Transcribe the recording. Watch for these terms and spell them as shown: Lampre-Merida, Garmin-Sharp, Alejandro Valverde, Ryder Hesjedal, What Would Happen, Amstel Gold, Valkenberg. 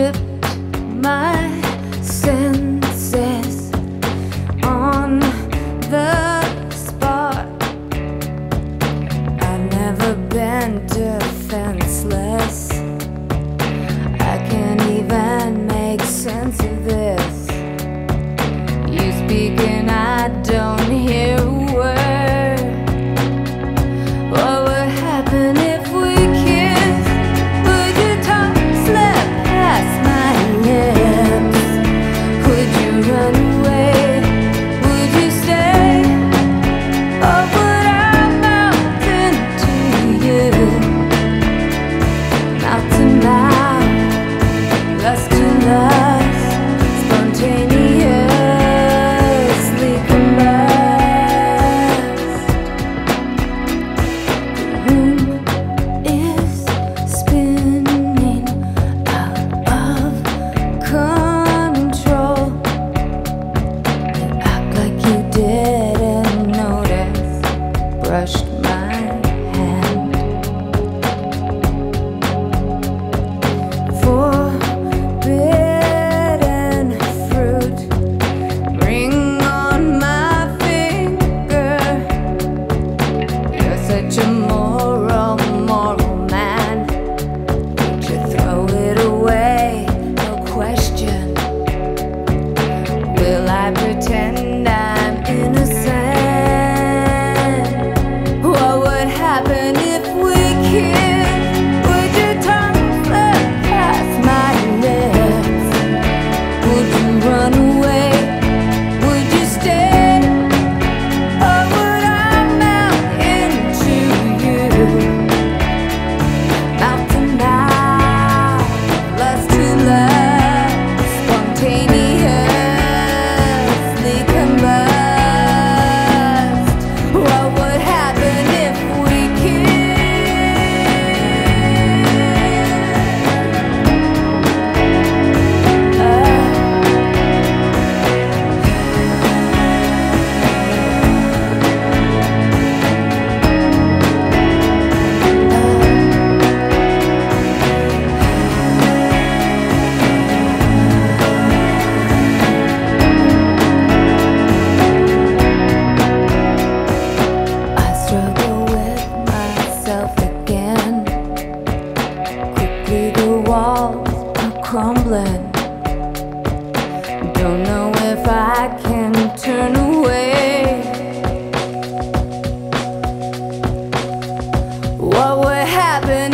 strip my senses on the spot. I've never been defenseless. I can't even make sense of this. You speak and I don't hear a word. What would happen if we kissed? Would your tongue slip past my lips? Would you run away? Would you stay? Or would I melt into you? Mouth to mouth, lust to lust, spontaneous. Brushed my hand. Forbidden fruit, ring on my finger. You're such a moral man. Would you throw it away? No question. Will I pretend I'm innocent? Again, quickly the walls are crumbling. Don't know if I can turn away. What would happen?